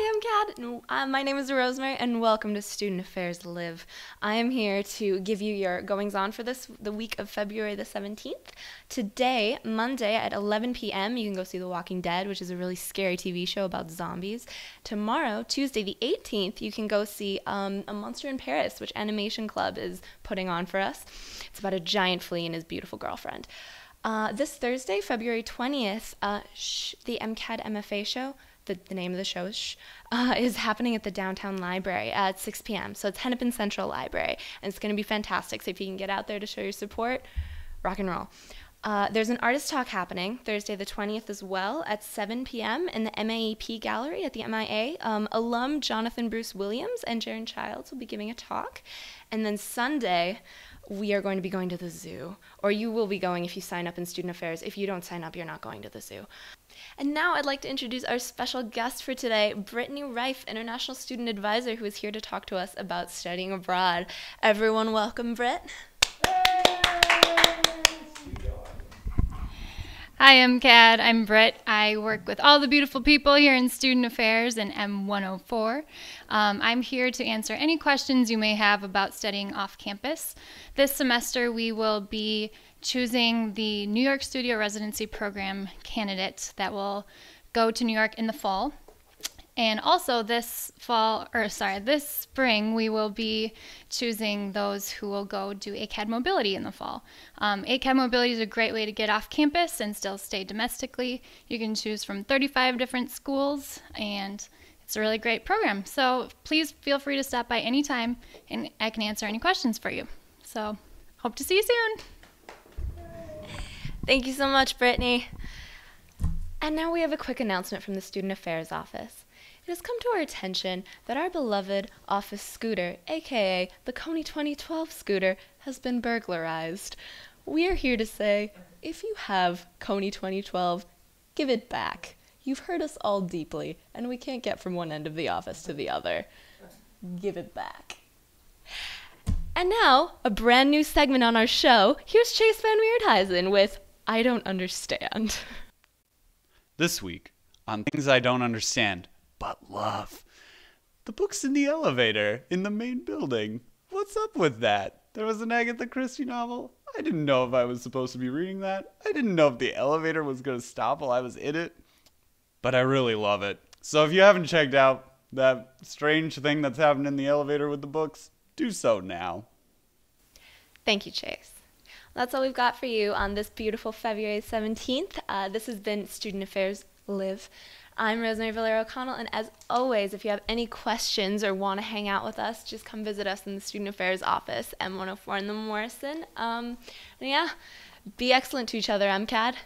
Hi, MCAD. My name is Rosemary, and welcome to Student Affairs Live. I am here to give you your goings-on for the week of February the 17th. Today, Monday at 11 p.m., you can go see The Walking Dead, which is a really scary TV show about zombies. Tomorrow, Tuesday the 18th, you can go see A Monster in Paris, which Animation Club is putting on for us. It's about a giant flea and his beautiful girlfriend. This Thursday, February 20th, the MCAD MFA show, the name of the show is happening at the downtown library at 6 p.m. So it's Hennepin Central Library, and it's going to be fantastic. So if you can get out there to show your support, rock and roll. There's an artist talk happening Thursday the 20th as well at 7 p.m. in the MAEP gallery at the MIA. Alum Jonathan Bruce Williams and Jaron Childs will be giving a talk. And then Sunday, we are going to be going to the zoo, or you will be going if you sign up in Student Affairs. If you don't sign up, you're not going to the zoo. And now I'd like to introduce our special guest for today, Brittany Reif, International Student Advisor, who is here to talk to us about studying abroad. Everyone welcome Britt. Hi, MCAD. I'm Britt. I work with all the beautiful people here in Student Affairs and M104. I'm here to answer any questions you may have about studying off campus. This semester we will be choosing the New York Studio Residency Program candidate that will go to New York in the fall. And also this spring, we will be choosing those who will go do ACAD Mobility in the fall. ACAD Mobility is a great way to get off campus and still stay domestically. You can choose from 35 different schools, and it's a really great program. So please feel free to stop by anytime, and I can answer any questions for you. So hope to see you soon. Thank you so much, Brittany. And now we have a quick announcement from the Student Affairs Office. It has come to our attention that our beloved office scooter, aka the Coney 2012 scooter, has been burglarized. We are here to say, if you have Coney 2012, give it back. You've hurt us all deeply, and we can't get from one end of the office to the other. Give it back. And now, a brand new segment on our show. Here's Chase Van Weirdheisen with I Don't Understand. This week, on Things I Don't Understand, but love. The book's in the elevator in the main building. What's up with that? There was an Agatha Christie novel. I didn't know if I was supposed to be reading that. I didn't know if the elevator was going to stop while I was in it. But I really love it. So if you haven't checked out that strange thing that's happened in the elevator with the books, do so now. Thank you, Chase. That's all we've got for you on this beautiful February 17th. This has been Student Affairs Live. I'm Rosemary Villar O'Connell, and as always, if you have any questions or want to hang out with us, just come visit us in the Student Affairs Office, M104 in the Morrison. And yeah, be excellent to each other, MCAD.